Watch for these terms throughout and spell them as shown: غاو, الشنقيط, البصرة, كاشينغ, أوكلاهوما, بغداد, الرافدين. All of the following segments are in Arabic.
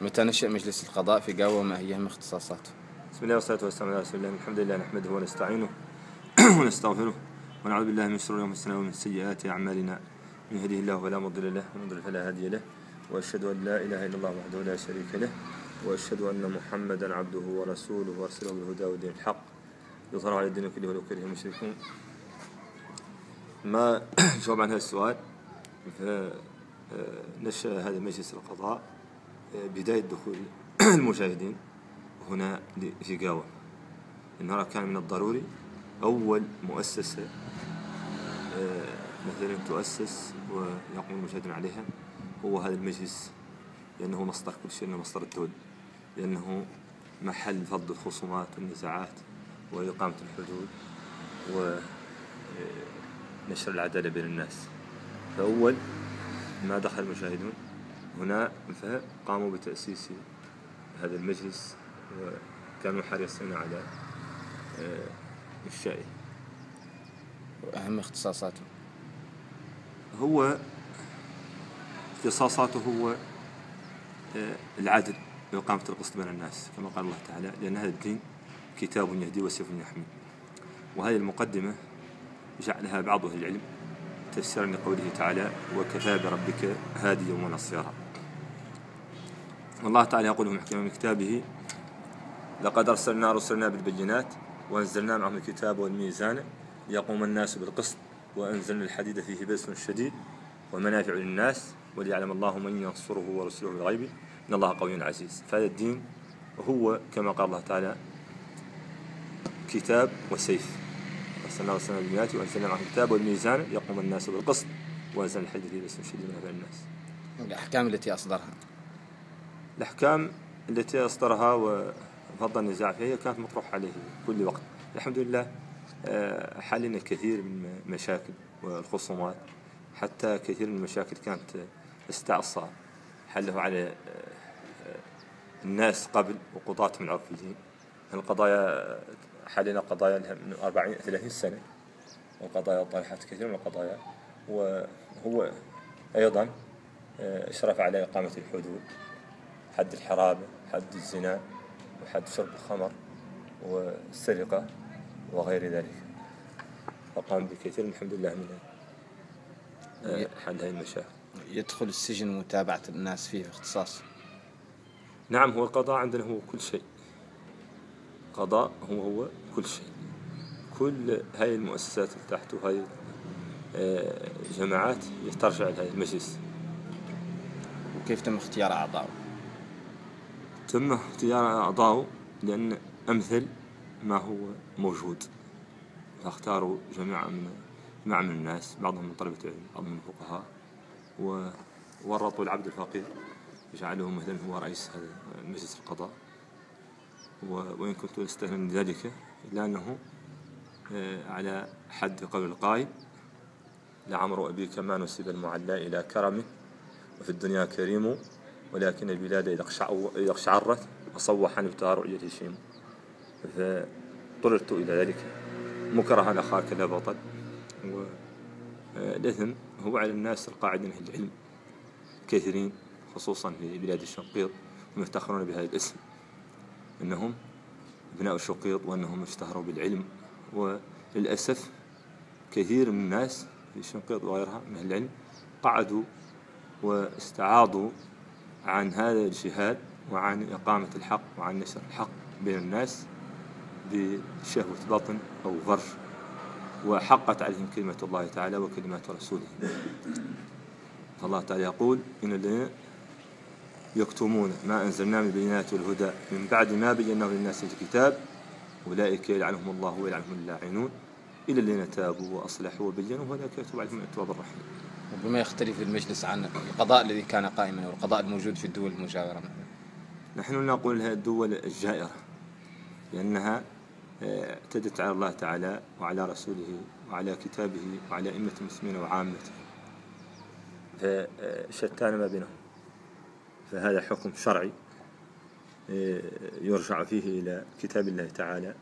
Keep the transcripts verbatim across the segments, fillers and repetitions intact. متنشئ مجلس القضاء في غاو، وما هي اختصاصاته؟ بسم الله والصلاة والسلام على رسول الله، الحمد لله نحمده ونستعينه ونستغفره ونعوذ بالله من شرور انفسنا ومن سيئات اعمالنا، من يهده الله فلا مضل له ومن يضلل فلا هادي له، واشهد ان لا اله الا الله وحده لا شريك له، واشهد ان محمدا عبده ورسوله وارسله بالهدى ودين الحق يظهر على الدين كله ولو كره المشركون. ما جواب عن هذا السؤال، فنشأ هذا مجلس القضاء بداية دخول المجاهدين هنا في غاو. إنها كان من الضروري أول مؤسسة مثلا تؤسس ويقوم المجاهدين عليها هو هذا المجلس، لأنه مصدر كل شيء، لأنه مصدر الدول، لأنه محل فض الخصومات والنزاعات وإقامة الحدود ونشر العدالة بين الناس. فأول ما دخل المجاهدون هنا فقاموا بتأسيس هذا المجلس وكانوا حريصين على إنشائه. وأهم اختصاصاته؟ هو اختصاصاته هو العدل وإقامة القسط بين الناس، كما قال الله تعالى: لأن هذا الدين كتاب يهدي وسيف يحمي. وهذه المقدمة جعلها بعض أهل العلم تفسيرا لقوله تعالى: وكفى بربك هاديا ونصيرا. والله تعالى يقول في محكمة من كتابه: لقد أرسلنا رسلنا بالبينات وأنزلنا معهم الكتاب والميزان ليقوم الناس بالقسط وأنزلنا الحديد فيه بأس شديد ومنافع للناس وليعلم الله من ينصره ورسله بالغيب إن الله قوي عزيز. فهذا الدين هو كما قال الله تعالى كتاب وسيف، أرسلنا رسلنا بالبينات وأنزلنا معهم الكتاب والميزان ليقوم الناس بالقسط وأنزلنا الحديد فيه بأس شديد ومنافع للناس. الأحكام التي أصدرها الأحكام التي أصدرها وفضل النزاع فيها كانت مطروحة عليه كل وقت. الحمد لله حلنا كثير من المشاكل والخصومات، حتى كثير من المشاكل كانت استعصى حله على الناس قبل وقضاة من عرف الدين. القضايا حلنا قضايا من أربعين ثلاثين سنة، والقضايا طرحت كثير من القضايا، وهو أيضا أشرف على إقامة الحدود، حد الحرابة، حد الزنا، وحد شرب الخمر والسرقة وغير ذلك، فقام بكثير الحمد لله من حل هذه المشاكل. يدخل السجن متابعة الناس فيه اختصاص؟ نعم، هو القضاء عندنا هو كل شيء، قضاء هو هو كل شيء، كل هاي المؤسسات اللي تحته هاي الجماعات يترجع لهذا المجلس. وكيف تم اختيار أعضائه؟ تم اختيار أعضائه لأن أمثل ما هو موجود، فاختاروا جميعا من جميع من الناس، بعضهم من طلبة العلم، بعضهم من الفقهاء، وورطوا العبد الفقير جعلوه مثلا هو رئيس هذا مجلس القضاء، وإن كنت أستهلن ذلك إلا أنه على حد قول القائل: لعمر أبيك ما نسب المعلى إلى كرمه وفي الدنيا كريم ولكن البلاد إذا اقشعرت وصوح نبتها رؤية هشيم. فطررت إلى ذلك مكرها أخاك لا بطل. والإثم هو على الناس القاعدين في العلم كثيرين، خصوصا في بلاد الشنقيط، ويفتخرون بهذا الاسم أنهم ابناء الشقيط وأنهم اشتهروا بالعلم. وللأسف كثير من الناس في الشنقيط وغيرها من أهل العلم قعدوا واستعاضوا عن هذا الجهاد وعن إقامة الحق وعن نشر الحق بين الناس بشهوة بطن أو فرج، وحقت عليهم كلمة الله تعالى وكلمات رسوله. فالله تعالى يقول: إن الذين يكتمون ما أنزلنا من البينات والهدى من بعد ما بيناه للناس في الكتاب أولئك يلعنهم الله ويلعنهم اللاعنون إلا الذين تابوا وأصلحوا وبينوا وأولئك يتوب عليهم التواب الرحيم. وبما يختلف المجلس عن القضاء الذي كان قائما والقضاء الموجود في الدول المجاورة؟ نحن نقول هذه الدول الجائرة لأنها اعتدت على الله تعالى وعلى رسوله وعلى كتابه وعلى أئمة المسلمين وعامته، فشتان ما بينهم. فهذا حكم شرعي يرجع فيه إلى كتاب الله تعالى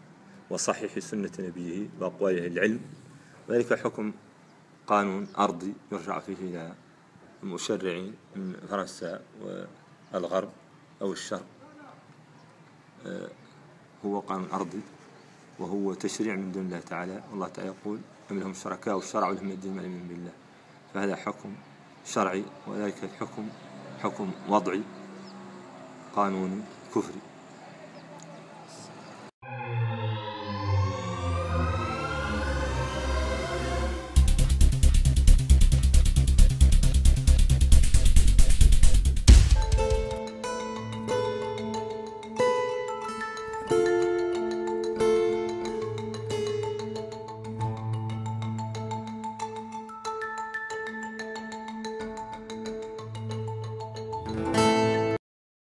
وصحيح سنة نبيه وأقواله العلم، وذلك حكم قانون أرضي يرجع فيه إلى المشرعين من فرنسا والغرب أو الشرق هو قانون أرضي، وهو تشريع من دون الله تعالى. والله تعالى يقول: أم لهم شركاء وشرعوا لهم الدين ما لم يؤمن بالله. فهذا حكم شرعي، وذلك الحكم حكم وضعي قانوني كفري.